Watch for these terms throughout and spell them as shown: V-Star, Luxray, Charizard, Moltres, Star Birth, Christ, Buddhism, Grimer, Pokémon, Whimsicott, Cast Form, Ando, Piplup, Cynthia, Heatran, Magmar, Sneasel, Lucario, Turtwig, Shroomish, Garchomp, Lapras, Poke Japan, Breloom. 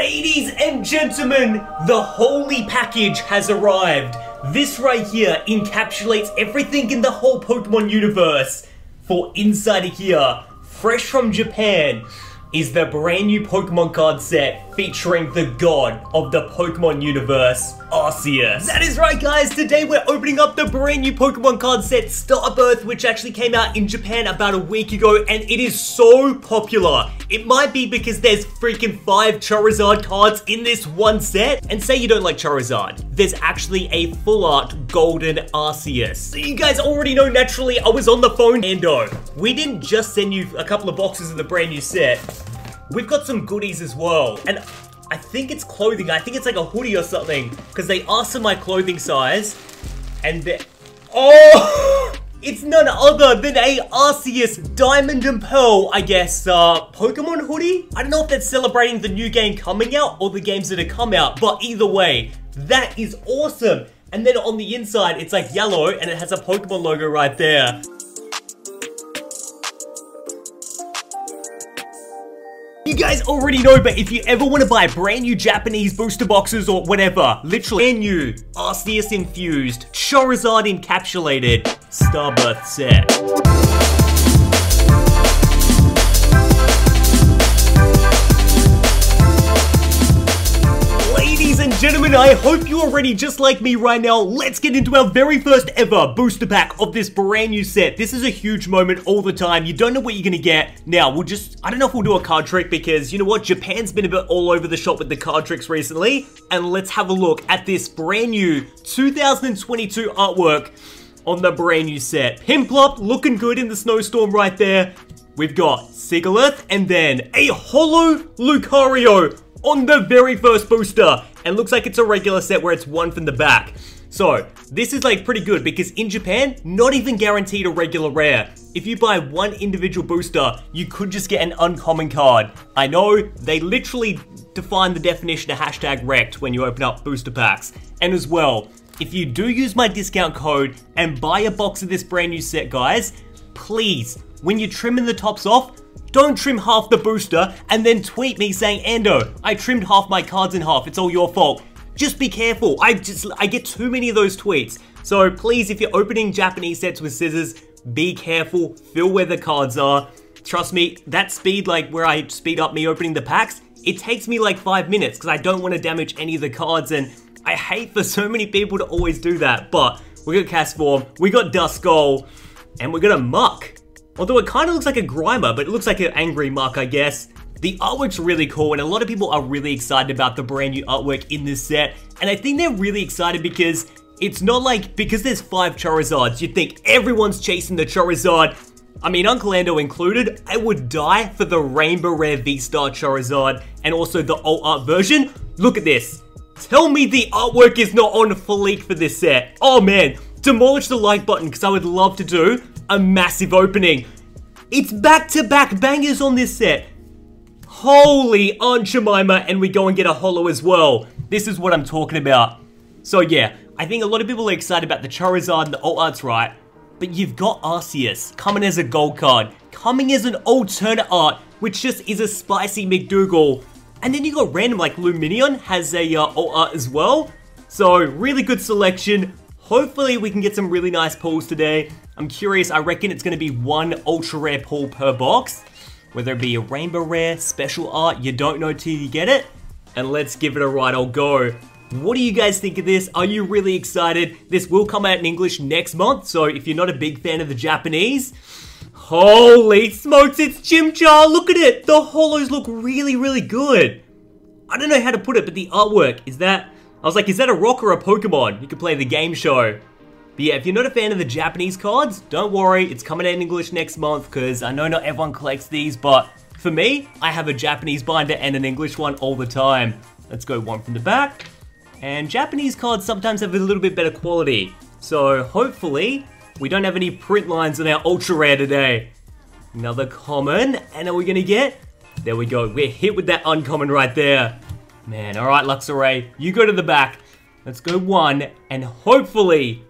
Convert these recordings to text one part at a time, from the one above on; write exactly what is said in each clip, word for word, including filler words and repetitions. Ladies and gentlemen, the holy package has arrived. This right here encapsulates everything in the whole Pokemon universe. For Insider here, fresh from Japan, is the brand new Pokemon card set featuring the god of the Pokemon universe, Arceus. That is right guys, today we're opening up the brand new Pokemon card set, Star Birth, which actually came out in Japan about a week ago, and it is so popular. It might be because there's freaking five Charizard cards in this one set. And say you don't like Charizard, there's actually a full art golden Arceus. So you guys already know naturally I was on the phone, Ando. We didn't just send you a couple of boxes of the brand new set. We've got some goodies as well, and I think it's clothing. I think it's like a hoodie or something, because they asked for my clothing size, and they're... Oh! It's none other than a Arceus Diamond and Pearl, I guess, uh, Pokemon hoodie? I don't know if that's celebrating the new game coming out or the games that have come out, but either way, that is awesome. And then on the inside, it's like yellow, and it has a Pokemon logo right there. You guys already know, but if you ever want to buy brand new Japanese booster boxes or whatever, literally brand new Arceus infused, Charizard encapsulated, Star Birth set. Ladies and gentlemen, I hope you're already just like me right now. Let's get into our very first ever booster pack of this brand new set. This is a huge moment all the time. You don't know what you're going to get. Now, we'll just... I don't know if we'll do a card trick because, you know what? Japan's been a bit all over the shop with the card tricks recently. And let's have a look at this brand new two thousand twenty-two artwork on the brand new set. Piplup looking good in the snowstorm right there. We've got Sigilyph and then a holo Lucario on the very first booster. And looks like it's a regular set where it's one from the back. So, this is like pretty good because in Japan, not even guaranteed a regular rare. If you buy one individual booster, you could just get an uncommon card. I know, they literally define the definition of hashtag wrecked when you open up booster packs. And as well, if you do use my discount code and buy a box of this brand new set, guys, please, when you're trimming the tops off, don't trim half the booster and then tweet me saying, Ando, I trimmed half my cards in half, it's all your fault. Just be careful, I just I get too many of those tweets. So please, if you're opening Japanese sets with scissors, be careful, feel where the cards are. Trust me, that speed, like where I speed up me opening the packs, it takes me like five minutes because I don't want to damage any of the cards, and I hate for so many people to always do that. But we got Cast Form, we got Duskull, and we got a Muck. Although it kind of looks like a Grimer, but it looks like an angry Muck, I guess. The artwork's really cool, and a lot of people are really excited about the brand new artwork in this set. And I think they're really excited because it's not like, because there's five Charizards, you'd think everyone's chasing the Charizard. I mean, Uncle Ando included, I would die for the Rainbow Rare V-Star Charizard, and also the old art version. Look at this. Tell me the artwork is not on fleek for this set. Oh man, demolish the like button, because I would love to do a massive opening. It's back-to-back bangers on this set. Holy Aunt Jemima, and we go and get a holo as well. This is what I'm talking about. So yeah, I think a lot of people are excited about the Charizard and the alt arts, right? But you've got Arceus coming as a gold card, coming as an alternate art, which just is a spicy McDougal. And then you got random, like Luminion has a uh, alt art as well. So really good selection. Hopefully we can get some really nice pulls today. I'm curious, I reckon it's going to be one ultra rare pull per box. Whether it be a rainbow rare, special art, you don't know till you get it. And let's give it a right old go. What do you guys think of this? Are you really excited? This will come out in English next month, so if you're not a big fan of the Japanese... Holy smokes, it's Chimchar! Look at it! The holos look really, really good. I don't know how to put it, but the artwork, is that... I was like, is that a rock or a Pokemon? You could play the game show. But yeah, if you're not a fan of the Japanese cards, don't worry, it's coming out in English next month, because I know not everyone collects these, but for me, I have a Japanese binder and an English one all the time. Let's go one from the back. And Japanese cards sometimes have a little bit better quality. So hopefully, we don't have any print lines on our ultra rare today. Another common, and are we gonna get? There we go, we're hit with that uncommon right there. Man, all right, Luxray, you go to the back. Let's go one, and hopefully,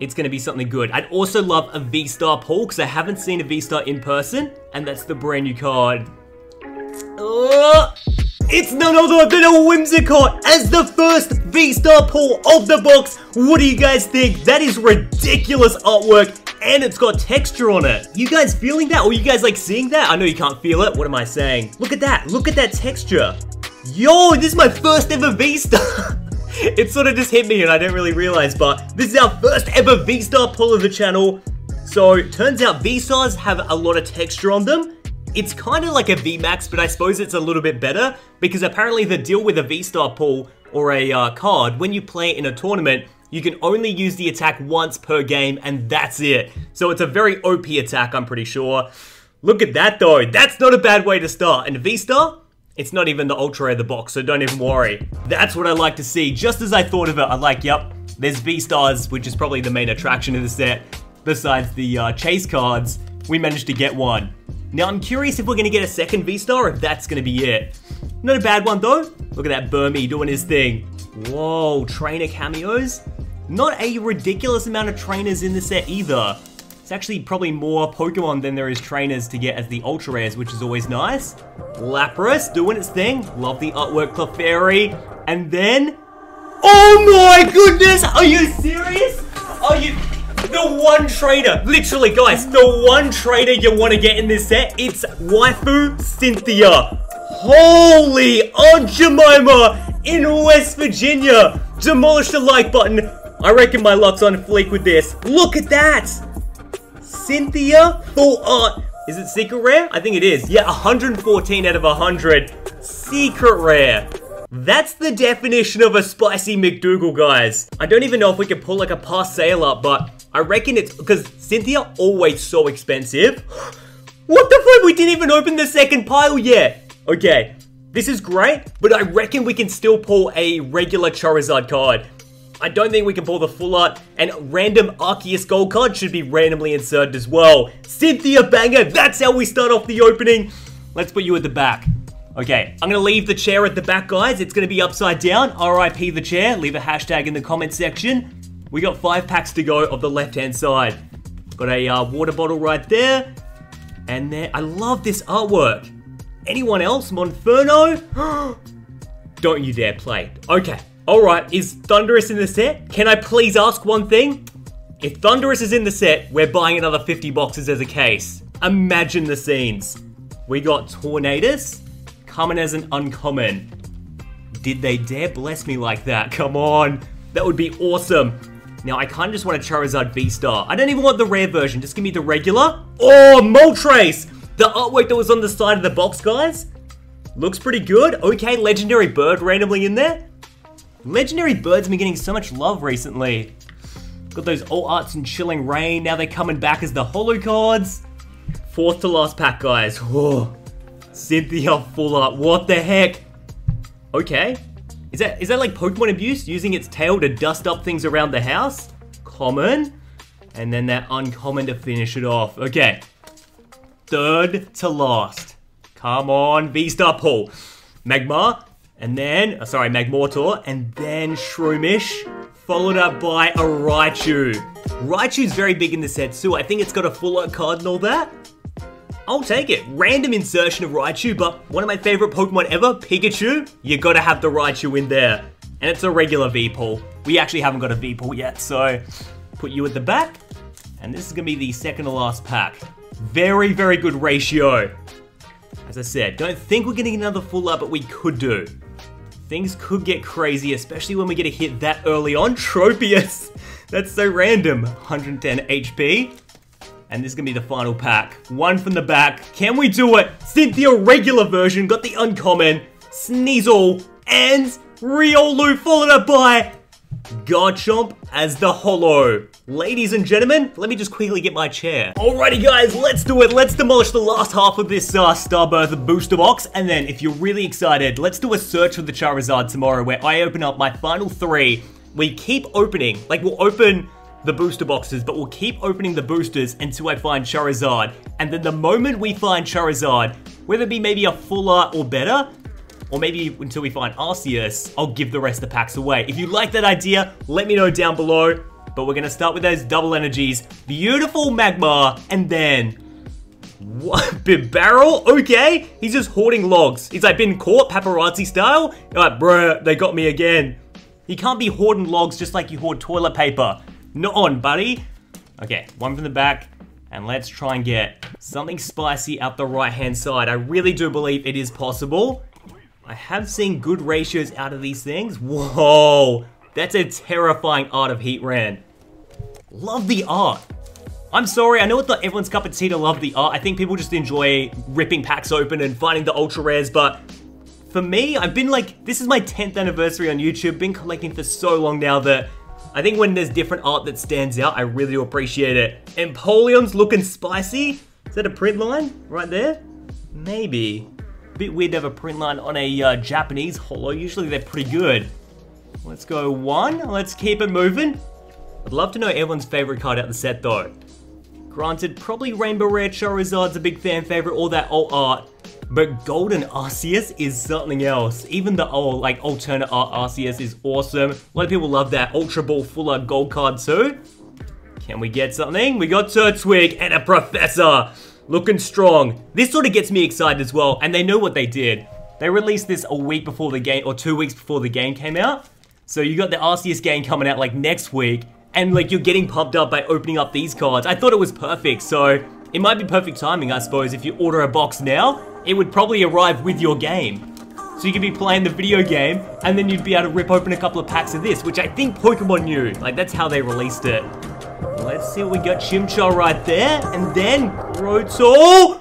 it's going to be something good. I'd also love a V-Star pull, because I haven't seen a V-Star in person, and that's the brand new card. Oh, It's none other than a Whimsicott as the first V-Star pull of the box. What do you guys think? That is ridiculous artwork, and it's got texture on it. You guys feeling that? Or you guys like seeing that? I know you can't feel it. What am I saying? Look at that. Look at that texture. Yo, this is my first ever V-Star. It sort of just hit me and I didn't really realize, but this is our first ever V-Star pull of the channel. So, turns out V-Stars have a lot of texture on them. It's kind of like a V-Max, but I suppose it's a little bit better, because apparently the deal with a V-Star pull or a uh, card, when you play it in a tournament, you can only use the attack once per game, and that's it. So it's a very O P attack, I'm pretty sure. Look at that, though. That's not a bad way to start. And V-Star, it's not even the ultra of the box, so don't even worry. That's what I like to see. Just as I thought of it, I'm like, yep, there's V-Stars, which is probably the main attraction of the set. Besides the uh, chase cards, we managed to get one. Now, I'm curious if we're going to get a second V-Star, if that's going to be it. Not a bad one, though. Look at that Burmy doing his thing. Whoa, trainer cameos. Not a ridiculous amount of trainers in the set either. It's actually probably more Pokemon than there is trainers to get as the Ultra Rares, which is always nice. Lapras doing its thing. Love the artwork, Clefairy. And then... oh my goodness! Are you serious? Are you... the one trainer, literally guys, the one trainer you want to get in this set, it's waifu Cynthia. Holy Aunt Jemima in West Virginia. Demolish the like button. I reckon my luck's on fleek with this. Look at that. Cynthia full art. Is it secret rare? I think it is. Yeah, one hundred fourteen out of one hundred. Secret rare. That's the definition of a spicy McDougal, guys. I don't even know if we could pull like a past sale up, but I reckon it's because Cynthia always so expensive. What the flip? We didn't even open the second pile yet. Okay, this is great, but I reckon we can still pull a regular Charizard card. I don't think we can pull the full art, and random Arceus gold card should be randomly inserted as well. Cynthia banger, that's how we start off the opening. Let's put you at the back. Okay, I'm gonna leave the chair at the back, guys. It's gonna be upside down. R I P the chair. Leave a hashtag in the comment section. We got five packs to go of the left-hand side. Got a uh, water bottle right there. And there, I love this artwork. Anyone else? Monferno? Don't you dare play. Okay, all right, is Thundurus in the set? Can I please ask one thing? If Thundurus is in the set, we're buying another fifty boxes as a case. Imagine the scenes. We got Tornadus. Common as an uncommon. Did they dare bless me like that? Come on. That would be awesome. Now, I kind of just want a Charizard V-Star. I don't even want the rare version. Just give me the regular. Oh, Moltres! The artwork that was on the side of the box, guys. Looks pretty good. Okay, Legendary Bird randomly in there. Legendary Bird's been getting so much love recently. Got those All Arts and Chilling Rain. Now they're coming back as the holo cards. Fourth to last pack, guys. Whoa. Cynthia full art, what the heck? Okay, is that is that like Pokemon abuse? Using its tail to dust up things around the house? Common, and then that uncommon to finish it off. Okay, third to last. Come on, V-Star pull. Magmar, and then, oh, sorry, Magmortar, and then Shroomish, followed up by a Raichu. Raichu's very big in the set too. I think it's got a full art card and all that. I'll take it. Random insertion of Raichu, but one of my favorite Pokemon ever, Pikachu. You gotta have the Raichu in there. And it's a regular V-Pull. We actually haven't got a V-Pull yet, so put you at the back. And this is gonna be the second to last pack. Very, very good ratio. As I said, don't think we're gonna get another full up, but we could do. Things could get crazy, especially when we get a hit that early on. Tropius. That's so random. one hundred ten H P. And this is going to be the final pack. One from the back. Can we do it? Cynthia regular version. Got the uncommon. Sneasel. And Riolu followed up by Garchomp as the holo. Ladies and gentlemen, let me just quickly get my chair. Alrighty guys, let's do it. Let's demolish the last half of this uh, Star Birth booster box. And then if you're really excited, let's do a search for the Charizard tomorrow where I open up my final three. We keep opening. Like we'll open... the booster boxes, but we'll keep opening the boosters until I find Charizard. And then the moment we find Charizard, whether it be maybe a full art or better, or maybe until we find Arceus, I'll give the rest of the packs away. If you like that idea, let me know down below. But we're gonna start with those double energies. Beautiful Magmar, and then What? Bibarel? Okay. He's just hoarding logs. He's like been caught paparazzi style. You're like, bruh, they got me again. You can't be hoarding logs just like you hoard toilet paper. Not on, buddy. Okay, one from the back. And let's try and get something spicy out the right-hand side. I really do believe it is possible. I have seen good ratios out of these things. Whoa. That's a terrifying art of Heatran. Love the art. I'm sorry, I know it's not everyone's cup of tea to love the art. I think people just enjoy ripping packs open and finding the ultra rares, but for me, I've been like, this is my tenth anniversary on YouTube, been collecting for so long now that I think when there's different art that stands out, I really do appreciate it. Empoleon's looking spicy. Is that a print line right there? Maybe. Bit weird to have a print line on a uh, Japanese holo. Usually they're pretty good. Let's go one. Let's keep it moving. I'd love to know everyone's favorite card out the set though. Granted, probably Rainbow Rare Charizard's a big fan favorite, all that old art. But Golden Arceus is something else. Even the old, like, alternate art Arceus is awesome. A lot of people love that Ultra Ball full art gold card too. Can we get something? We got Turtwig and a Professor. Looking strong. This sort of gets me excited as well, and they know what they did. They released this a week before the game, or two weeks before the game came out. So you got the Arceus game coming out like next week, and like you're getting pumped up by opening up these cards. I thought it was perfect, so it might be perfect timing, I suppose. If you order a box now, it would probably arrive with your game. So you could be playing the video game, and then you'd be able to rip open a couple of packs of this, which I think Pokemon knew. Like, that's how they released it. Let's see what we got. Chimchar right there, and then Grotto.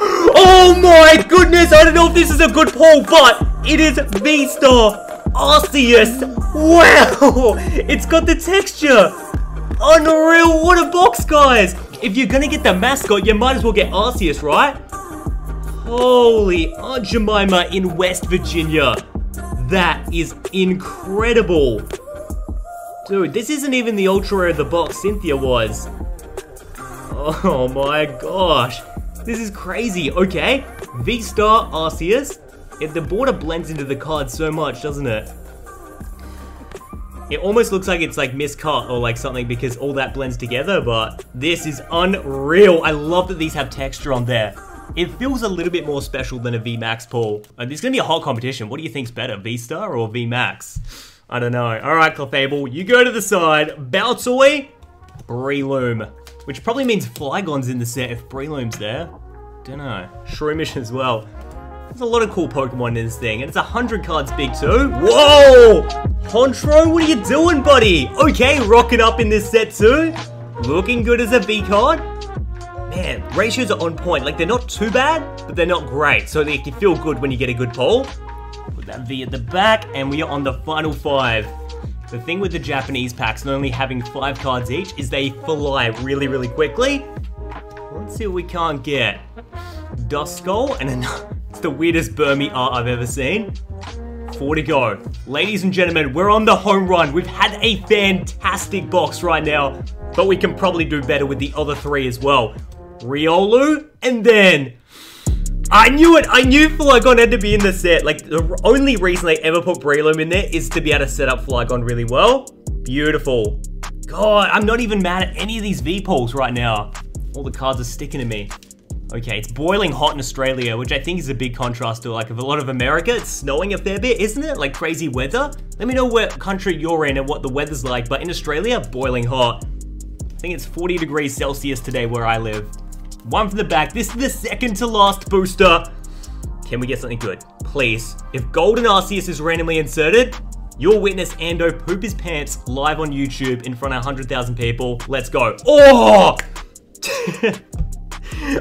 Oh my goodness, I don't know if this is a good pull, but it is V-Star. Arceus! Wow! It's got the texture! Unreal! What a box, guys! If you're gonna get the mascot, you might as well get Arceus, right? Holy Aunt Jemima in West Virginia! That is incredible! Dude, this isn't even the ultra rare of the box Cynthia was. Oh my gosh! This is crazy! Okay, V-Star Arceus. It, the border blends into the card so much, doesn't it? It almost looks like it's like miscut or like something because all that blends together, but this is unreal. I love that these have texture on there. It feels a little bit more special than a V-Max pull. Uh, there's gonna be a hot competition. What do you think's better, V-Star or V-Max? I don't know. All right, Clefable, you go to the side. Baltoy, Breloom, which probably means Flygon's in the set if Breloom's there. Don't know. Shroomish as well. There's a lot of cool Pokemon in this thing, and it's one hundred cards big too. Whoa! Hontro, what are you doing, buddy? Okay, rocking up in this set too. Looking good as a V-Card. Man, ratios are on point. Like, they're not too bad, but they're not great. So they can feel good when you get a good pull. Put that V at the back, and we are on the final five. The thing with the Japanese packs, not only having five cards each, is they fly really, really quickly. Let's see what we can't get. Duskull and another... It's the weirdest Burmy art I've ever seen. Four to go. Ladies and gentlemen, we're on the home run. We've had a fantastic box right now, but we can probably do better with the other three as well. Riolu, and then... I knew it! I knew Flygon had to be in the set. Like, the only reason they ever put Breloom in there is to be able to set up Flygon really well. Beautiful. God, I'm not even mad at any of these V-Pulls right now. All the cards are sticking to me. Okay, it's boiling hot in Australia, which I think is a big contrast to like a lot of America. It's snowing a fair bit, isn't it? Like crazy weather. Let me know what country you're in and what the weather's like, but in Australia, boiling hot. I think it's forty degrees Celsius today where I live. One from the back. This is the second to last booster. Can we get something good? Please. If Golden Arceus is randomly inserted, you'll witness Ando poop his pants live on YouTube in front of one hundred thousand people. Let's go. Oh!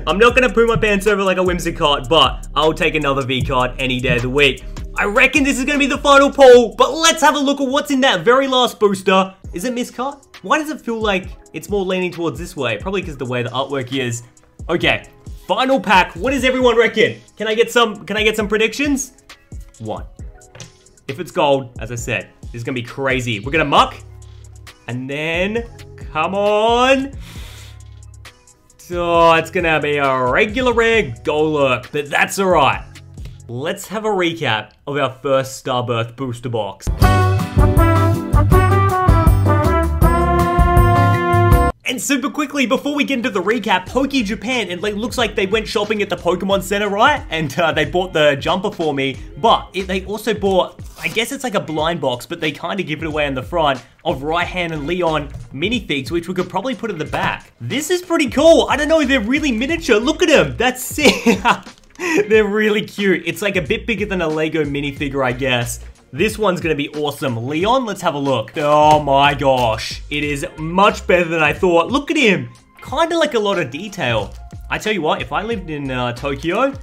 I'm not gonna poo my pants over like a Whimsicott, but I'll take another V-Card any day of the week. I reckon this is gonna be the final pull, but let's have a look at what's in that very last booster. Is it Miscott? Why does it feel like it's more leaning towards this way? Probably because the way the artwork is. Okay, final pack. What does everyone reckon? Can I get some, can I get some predictions? One. If it's gold, as I said, this is gonna be crazy. We're gonna muck, and then, come on. Oh, it's gonna be a regular rare Golurk, but that's all right. Let's have a recap of our first Star Birth booster box. And super quickly, before we get into the recap, Poke Japan, and it looks like they went shopping at the Pokemon Center, right? And uh, they bought the jumper for me, but it, they also bought, I guess it's like a blind box, but they kind of give it away in the front, of Raihan and Leon minifigs, which we could probably put in the back. This is pretty cool. I don't know, they're really miniature. Look at them. That's sick. They're really cute. It's like a bit bigger than a Lego minifigure, I guess. This one's gonna be awesome. Leon, let's have a look. Oh my gosh. It is much better than I thought. Look at him. Kinda like a lot of detail. I tell you what, if I lived in uh, Tokyo,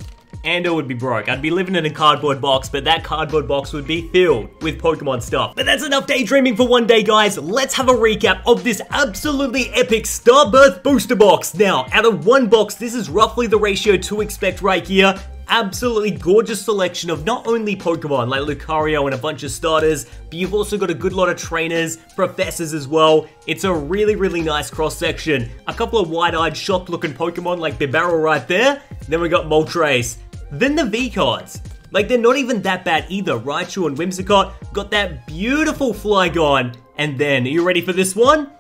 Ando would be broke. I'd be living in a cardboard box, but that cardboard box would be filled with Pokemon stuff. But that's enough daydreaming for one day, guys. Let's have a recap of this absolutely epic Star Birth booster box. Now, out of one box, this is roughly the ratio to expect right here. Absolutely gorgeous selection of not only Pokemon like Lucario and a bunch of starters, but you've also got a good lot of trainers, professors as well. It's a really, really nice cross-section. A couple of wide-eyed, shocked-looking Pokemon like Bibarel right there. Then we got Moltres. Then the V-Cards. Like, they're not even that bad either. Raichu and Whimsicott got that beautiful Flygon. And then, are you ready for this one?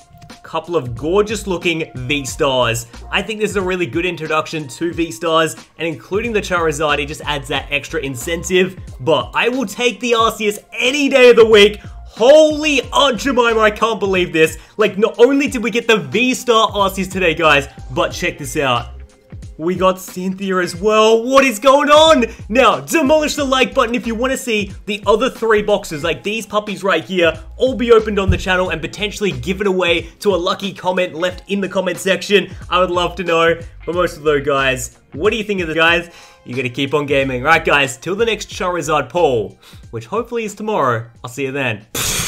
Couple of gorgeous looking V-Stars. I think this is a really good introduction to V-Stars, and including the Charizard, it just adds that extra incentive. But I will take the Arceus any day of the week. Holy Archimime, I can't believe this. Like, not only did we get the V-Star Arceus today, guys, but check this out. We got Cynthia as well. What is going on? Now, demolish the like button if you want to see the other three boxes, like these puppies right here, all be opened on the channel and potentially given away to a lucky comment left in the comment section. I would love to know. But most of those, guys, what do you think of this, guys? You're going to keep on gaming. Right, guys, till the next Charizard poll, which hopefully is tomorrow. I'll see you then.